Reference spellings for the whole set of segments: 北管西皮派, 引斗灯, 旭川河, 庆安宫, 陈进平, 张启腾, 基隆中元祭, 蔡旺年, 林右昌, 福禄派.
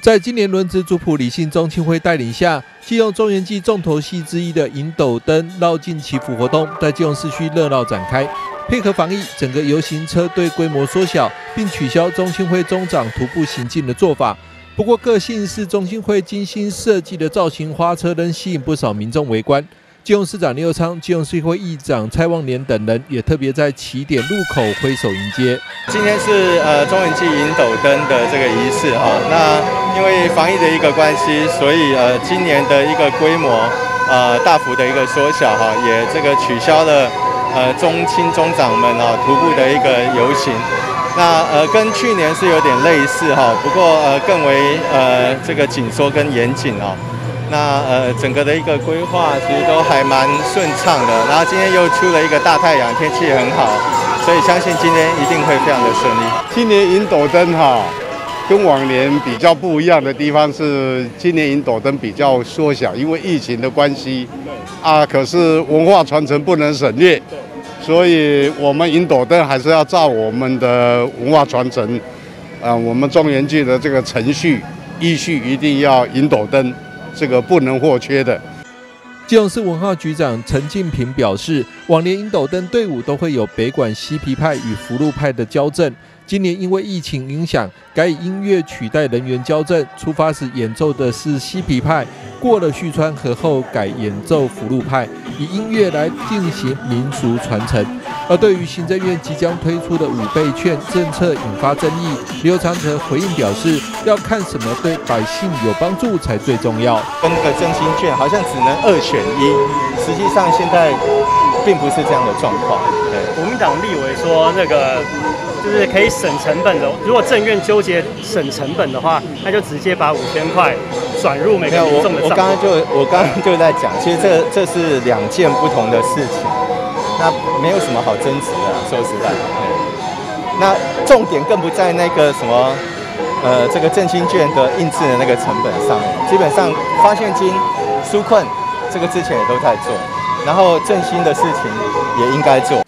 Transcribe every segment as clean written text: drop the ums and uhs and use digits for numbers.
在今年轮值族谱理信宗庆辉带领下，基隆中元祭重头戏之一的引斗灯绕境祈福活动，在基隆市区热闹展开。配合防疫，整个游行车队规模缩小，并取消宗庆辉中长徒步行进的做法。不过，各县市宗庆辉精心设计的造型花车仍吸引不少民众围观。基隆市长林右昌、基隆市议会议长蔡旺年等人也特别在起点路口挥手迎接。今天是中元祭引斗灯的这个仪式哦，那。 因为防疫的一个关系，所以今年的一个规模大幅的一个缩小哈，也这个取消了宗亲宗长们啊徒步的一个游行。那跟去年是有点类似哈，不过更为这个紧缩跟严谨哦。那整个的一个规划其实都还蛮顺畅的。然后今天又出了一个大太阳，天气也很好，所以相信今天一定会非常的顺利。今年引斗灯哈。 跟往年比较不一样的地方是，今年引斗灯比较缩小，因为疫情的关系，啊，可是文化传承不能省略，所以我们引斗灯还是要照我们的文化传承，我们中元祭的这个程序依序一定要引斗灯，这个不能或缺的。基隆市文化局长陈进平表示，往年引斗灯队伍都会有北管西皮派与福禄派的交阵。 今年因为疫情影响，改以音乐取代人员校正。出发时演奏的是西皮派，过了旭川河后改演奏福禄派，以音乐来进行民俗传承。而对于行政院即将推出的5倍券政策引发争议，林右昌则回应表示，要看什么对百姓有帮助才最重要。跟个振兴券好像只能2选1，实际上现在并不是这样的状况。对，国民党立委说那个。 就是可以省成本的。如果政院纠结省成本的话，那就直接把5000块转入每个民众的账户。我刚刚就在讲，其实这是2件不同的事情，那没有什么好争执的、啊，说实在。那重点更不在那个什么，这个振兴券的印制的那个成本上面。基本上发现金、纾困这个之前也都在做，然后振兴的事情也应该做。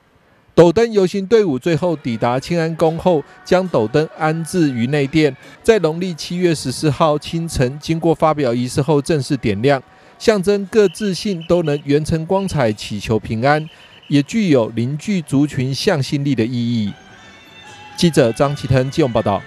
斗灯游行队伍最后抵达庆安宫后，将斗灯安置于内殿，在农历7月14号清晨，经过发表仪式后正式点亮，象征各自信都能圆成光彩，祈求平安，也具有凝聚族群向心力的意义。记者张启腾基隆报道。